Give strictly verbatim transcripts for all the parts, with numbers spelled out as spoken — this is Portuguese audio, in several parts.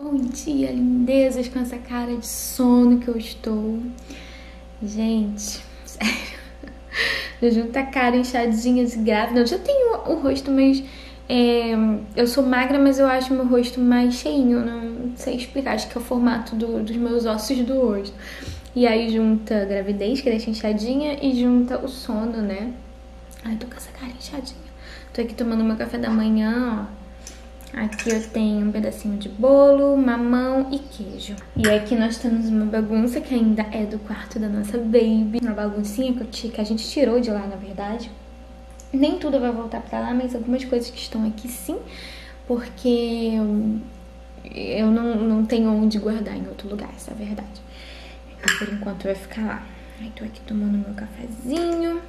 Bom dia, lindezas, com essa cara de sono que eu estou. Gente, sério. Eu junto a cara inchadinha de grávida. Eu já tenho o rosto mais... É, eu sou magra, mas eu acho meu rosto mais cheinho. Não sei explicar. Acho que é o formato do, dos meus ossos do rosto. E aí junta a gravidez, que deixa inchadinha, e junta o sono, né? Ai, tô com essa cara inchadinha. Tô aqui tomando meu café da manhã, ó. Aqui eu tenho um pedacinho de bolo, mamão e queijo. E aqui nós temos uma bagunça que ainda é do quarto da nossa baby. Uma baguncinha que a gente tirou de lá, na verdade. Nem tudo vai voltar pra lá, mas algumas coisas que estão aqui sim. Porque eu não, não tenho onde guardar em outro lugar, essa é a verdade. Então, por enquanto vai ficar lá. Aí tô aqui tomando meu cafezinho.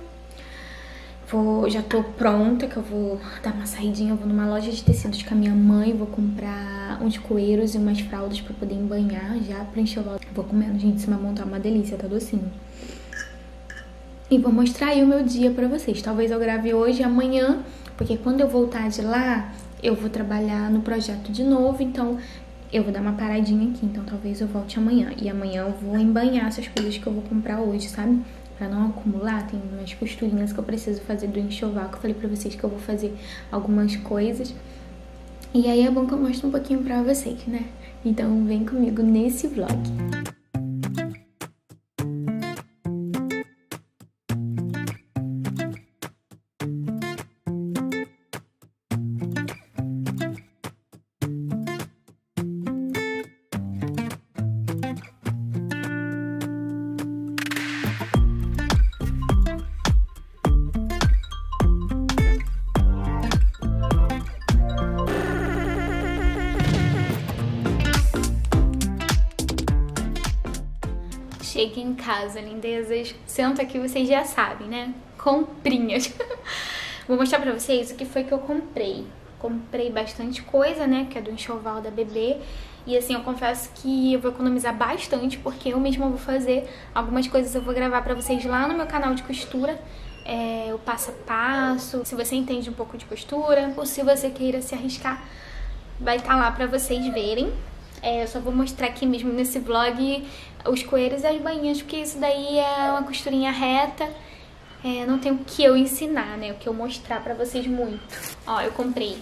Vou, já tô pronta, que eu vou dar uma saidinha, eu vou numa loja de tecidos com a minha mãe, vou comprar uns coeiros e umas fraldas pra poder banhar já, pra enxoval. Vou comendo, gente, esse mamão tá uma delícia, tá docinho. E vou mostrar aí o meu dia pra vocês. Talvez eu grave hoje, amanhã, porque quando eu voltar de lá, eu vou trabalhar no projeto de novo, então eu vou dar uma paradinha aqui, então talvez eu volte amanhã. E amanhã eu vou embanhar essas coisas que eu vou comprar hoje, sabe? Pra não acumular, tem umas costurinhas que eu preciso fazer do enxoval, que eu falei pra vocês que eu vou fazer algumas coisas. E aí é bom que eu mostro um pouquinho pra vocês, né? Então vem comigo nesse vlog. Cheguei em casa, lindezas. Senta aqui, vocês já sabem, né? Comprinhas. Vou mostrar pra vocês o que foi que eu comprei. Comprei bastante coisa, né? Que é do enxoval da bebê. E assim, eu confesso que eu vou economizar bastante, porque eu mesma vou fazer algumas coisas. Eu vou gravar pra vocês lá no meu canal de costura. É, o passo a passo. Se você entende um pouco de costura, ou se você queira se arriscar, vai estar lá pra vocês verem. É, eu só vou mostrar aqui mesmo nesse vlog os coeiros e as bainhas, porque isso daí é uma costurinha reta. É, não tem o que eu ensinar, né? O que eu mostrar pra vocês muito. Ó, eu comprei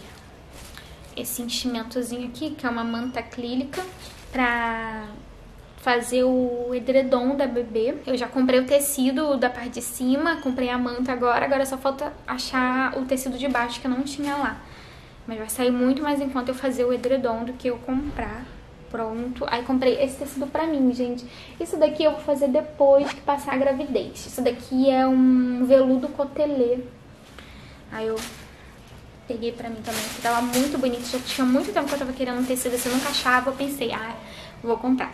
esse enchimentozinho aqui, que é uma manta acrílica, pra fazer o edredom da bebê. Eu já comprei o tecido da parte de cima, comprei a manta agora, agora só falta achar o tecido de baixo que eu não tinha lá. Mas vai sair muito mais enquanto eu fazer o edredom do que eu comprar. Pronto. Aí comprei esse tecido pra mim, gente. Isso daqui eu vou fazer depois que passar a gravidez. Isso daqui é um veludo cotelê. Aí eu peguei pra mim também, que tava muito bonito. Já tinha muito tempo que eu tava querendo um tecido assim, eu nunca achava. Eu pensei, ah, vou comprar.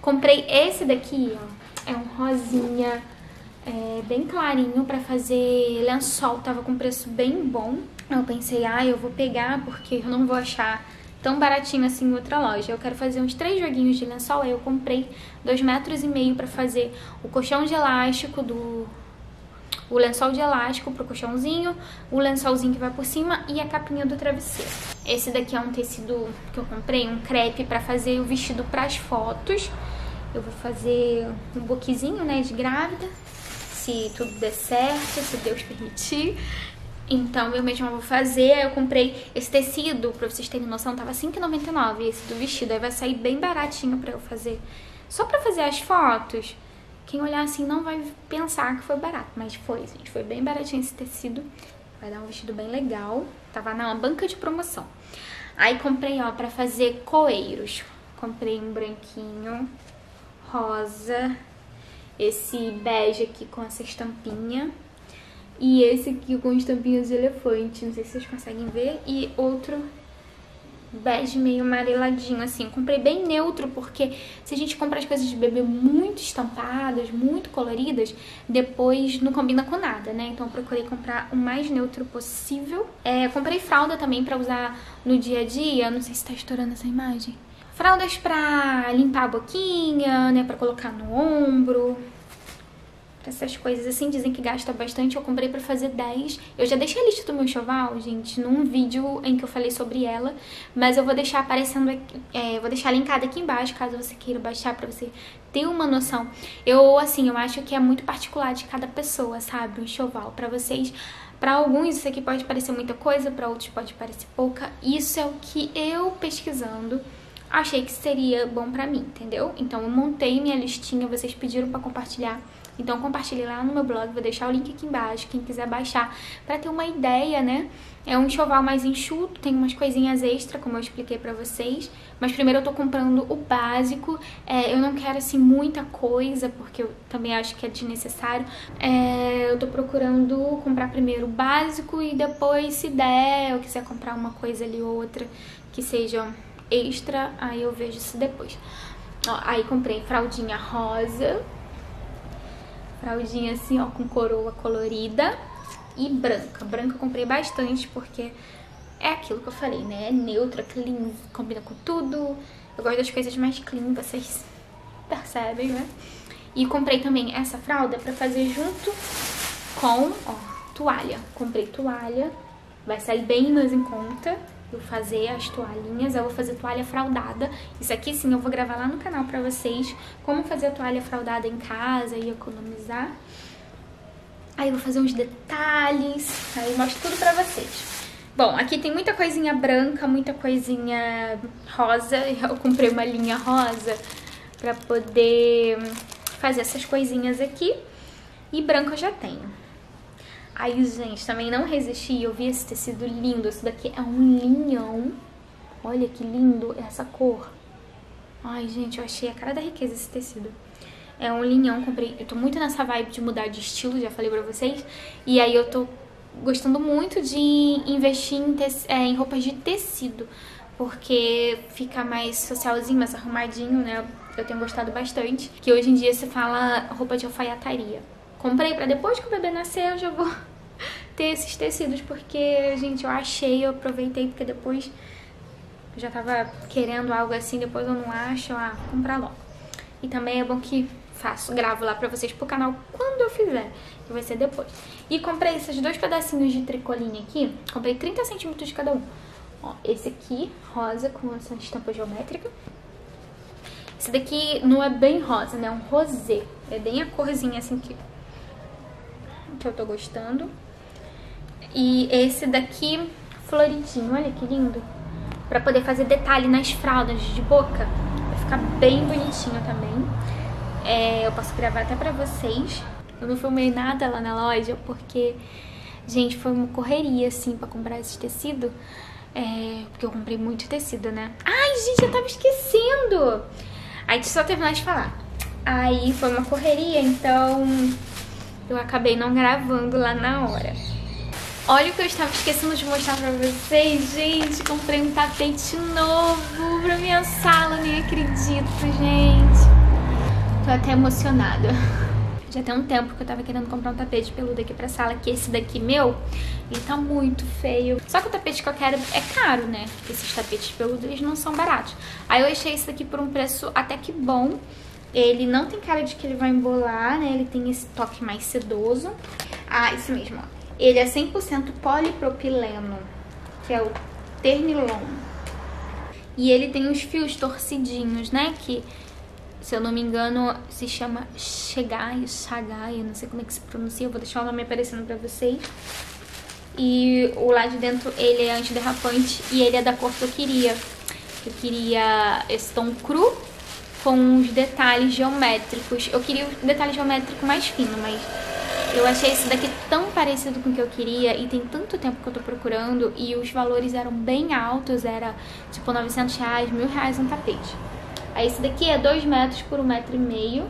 Comprei esse daqui, ó. É um rosinha, é, bem clarinho, pra fazer lençol. Tava com preço bem bom. Eu pensei, ah, eu vou pegar porque eu não vou achar tão baratinho assim em outra loja. Eu quero fazer uns três joguinhos de lençol, aí eu comprei dois metros e meio pra fazer o colchão de elástico do... o lençol de elástico pro colchãozinho, o lençolzinho que vai por cima e a capinha do travesseiro. Esse daqui é um tecido que eu comprei, um crepe pra fazer o vestido pras fotos. Eu vou fazer um boquizinho, né, de grávida, se tudo der certo, se Deus permitir. Então eu mesma vou fazer. Eu comprei esse tecido, pra vocês terem noção, tava cinco reais e noventa e nove centavos esse do vestido. Aí vai sair bem baratinho pra eu fazer. Só pra fazer as fotos, quem olhar assim não vai pensar que foi barato. Mas foi, gente, foi bem baratinho esse tecido. Vai dar um vestido bem legal. Tava na banca de promoção. Aí comprei, ó, pra fazer coeiros. Comprei um branquinho, rosa, esse bege aqui com essa estampinha. E esse aqui com estampinhas de elefante, não sei se vocês conseguem ver. E outro bege meio amareladinho, assim. Eu comprei bem neutro, porque se a gente compra as coisas de bebê muito estampadas, muito coloridas, depois não combina com nada, né? Então eu procurei comprar o mais neutro possível. É, comprei fralda também pra usar no dia a dia. Não sei se tá estourando essa imagem. Fraldas pra limpar a boquinha, né? Pra colocar no ombro. pra essas coisas assim, dizem que gasta bastante. Eu comprei pra fazer dez. Eu já deixei a lista do meu enxoval, gente, num vídeo em que eu falei sobre ela, mas eu vou deixar aparecendo aqui, é, vou deixar linkada aqui embaixo, caso você queira baixar pra você ter uma noção. Eu, assim, eu acho que é muito particular de cada pessoa, sabe, o enxoval. Pra vocês, pra alguns isso aqui pode parecer muita coisa, pra outros pode parecer pouca. Isso é o que eu, pesquisando, achei que seria bom pra mim, entendeu? Então eu montei minha listinha, vocês pediram pra compartilhar, então compartilhe lá no meu blog, vou deixar o link aqui embaixo, quem quiser baixar, pra ter uma ideia, né? É um enxoval mais enxuto, tem umas coisinhas extra, como eu expliquei pra vocês, mas primeiro eu tô comprando o básico. É, eu não quero, assim, muita coisa, porque eu também acho que é desnecessário. É, eu tô procurando comprar primeiro o básico e depois, se der, eu quiser comprar uma coisa ali ou outra que seja extra, aí eu vejo isso depois. Ó, aí comprei fraldinha rosa, fraldinha assim, ó, com coroa colorida, e branca. Branca eu comprei bastante porque é aquilo que eu falei, né? É neutra, clean, combina com tudo. Eu gosto das coisas mais clean, vocês percebem, né? E comprei também essa fralda pra fazer junto com, ó, toalha. Comprei toalha, vai sair bem mais em conta. Eu fazer as toalhinhas, eu vou fazer toalha fraldada. Isso aqui sim eu vou gravar lá no canal pra vocês, como fazer a toalha fraldada em casa e economizar. Aí eu vou fazer uns detalhes, aí eu mostro tudo pra vocês. Bom, aqui tem muita coisinha branca, muita coisinha rosa. Eu comprei uma linha rosa pra poder fazer essas coisinhas aqui. E branco eu já tenho. Aí, gente, também não resisti, eu vi esse tecido lindo. Esse daqui é um linhão. Olha que lindo essa cor. Ai, gente, eu achei a cara da riqueza esse tecido. É um linhão, comprei. Eu tô muito nessa vibe de mudar de estilo, já falei pra vocês. E aí eu tô gostando muito de investir em, é, em roupas de tecido, porque fica mais socialzinho, mais arrumadinho, né? Eu tenho gostado bastante. Que hoje em dia se fala roupa de alfaiataria. Comprei pra depois que o bebê nascer, eu já vou ter esses tecidos, porque, gente, eu achei, eu aproveitei, porque depois eu já tava querendo algo assim, depois eu não acho, ah, vou comprar logo. E também é bom que faço, gravo lá pra vocês pro canal quando eu fizer, que vai ser depois. E comprei esses dois pedacinhos de tricoline aqui, comprei trinta centímetros de cada um. Ó, esse aqui, rosa, com essa estampa geométrica. Esse daqui não é bem rosa, né, é um rosé, é bem a corzinha assim que... que eu tô gostando. E esse daqui floridinho, olha que lindo, pra poder fazer detalhe nas fraldas de boca, vai ficar bem bonitinho também. É, eu posso gravar até pra vocês. Eu não filmei nada lá na loja porque, gente, foi uma correria assim pra comprar esse tecido, é, porque eu comprei muito tecido, né? Ai, gente, eu tava esquecendo. Aí deixa eu só terminar de falar. Aí foi uma correria, então eu acabei não gravando lá na hora. Olha o que eu estava esquecendo de mostrar pra vocês, gente. Comprei um tapete novo pra minha sala, nem acredito, gente. Tô até emocionada. Já tem um tempo que eu tava querendo comprar um tapete peludo aqui pra sala, que esse daqui meu, ele tá muito feio. Só que o tapete que eu quero é caro, né? Esses tapetes peludos, eles não são baratos. Aí eu achei esse daqui por um preço até que bom. Ele não tem cara de que ele vai embolar, né? Ele tem esse toque mais sedoso. Ah, isso mesmo, ó. Ele é cem por cento polipropileno, que é o Ternilon. E ele tem os fios torcidinhos, né? Que, se eu não me engano, se chama Chegai, Chagai, eu não sei como é que se pronuncia. Eu vou deixar o nome aparecendo pra vocês. E o lá de dentro, ele é antiderrapante e ele é da cor que eu queria. Eu queria esse tom cru, com os detalhes geométricos. Eu queria o detalhe geométrico mais fino, mas eu achei esse daqui tão parecido com o que eu queria, e tem tanto tempo que eu tô procurando, e os valores eram bem altos, era tipo novecentos reais, mil reais um tapete. Aí esse daqui é dois metros por um metro e meio,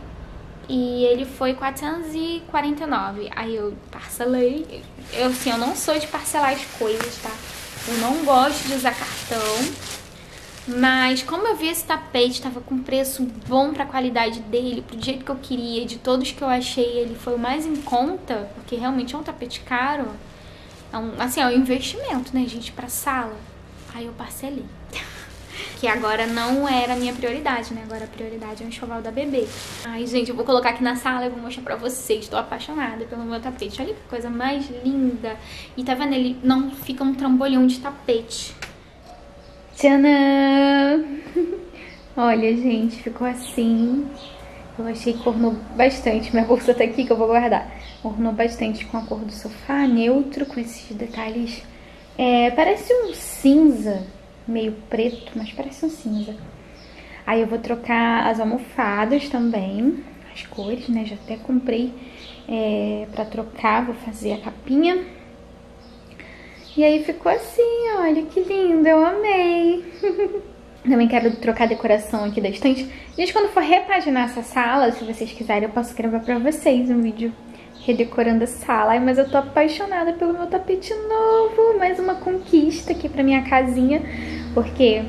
e ele foi quatrocentos e quarenta e nove. Aí eu parcelei. Eu, assim, eu não sou de parcelar as coisas, tá? Eu não gosto de usar cartão. Mas como eu vi esse tapete, tava com preço bom pra qualidade dele, pro jeito que eu queria, de todos que eu achei, ele foi o mais em conta, porque realmente é um tapete caro. É um, assim, é um investimento, né, gente, pra sala. Aí eu parcelei. que agora não era a minha prioridade, né? Agora a prioridade é o enxoval da bebê. Ai, gente, eu vou colocar aqui na sala e vou mostrar pra vocês. Tô apaixonada pelo meu tapete. Olha que coisa mais linda. E tá vendo? Ele não fica um trambolhão de tapete. Tchanã! Olha, gente, ficou assim. Eu achei que ornou bastante. Minha bolsa tá aqui que eu vou guardar. Ornou bastante com a cor do sofá, neutro, com esses detalhes. É, parece um cinza, meio preto, mas parece um cinza. Aí eu vou trocar as almofadas também, as cores, né? Já até comprei é, pra trocar, vou fazer a capinha. E aí ficou assim, olha que lindo, eu amei. Também quero trocar a decoração aqui da estante. Gente, quando for repaginar essa sala, se vocês quiserem, eu posso gravar pra vocês um vídeo redecorando a sala. Ai, mas eu tô apaixonada pelo meu tapete novo. Mais uma conquista aqui pra minha casinha. Porque,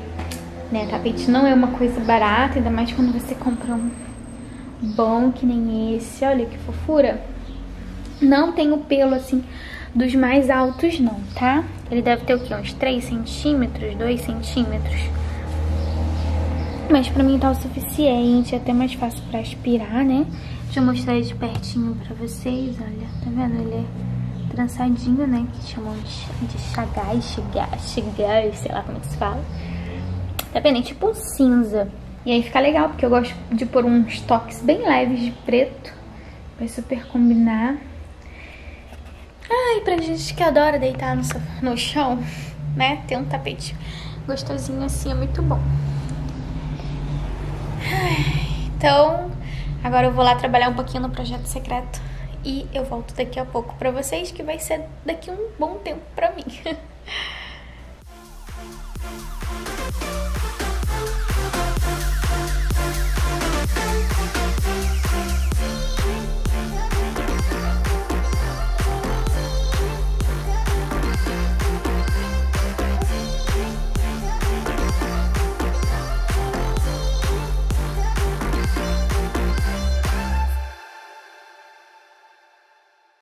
né, tapete não é uma coisa barata. Ainda mais quando você compra um bom que nem esse. Olha que fofura. Não tem o pelo, assim, dos mais altos não, tá? Ele deve ter o quê? Uns três centímetros? dois centímetros? Mas pra mim tá o suficiente. É até mais fácil pra aspirar, né? Deixa eu mostrar ele de pertinho pra vocês, olha, tá vendo? Ele é trançadinho, né, que chamam de chagai, chegar, chegar, sei lá como é que se fala. Tá vendo? É tipo um cinza. E aí fica legal, porque eu gosto de pôr uns toques bem leves de preto, vai super combinar. Ai, pra gente que adora deitar no, sofá, no chão, né, ter um tapete gostosinho assim é muito bom. Ai, então... agora eu vou lá trabalhar um pouquinho no projeto secreto e eu volto daqui a pouco pra vocês, que vai ser daqui um bom tempo pra mim.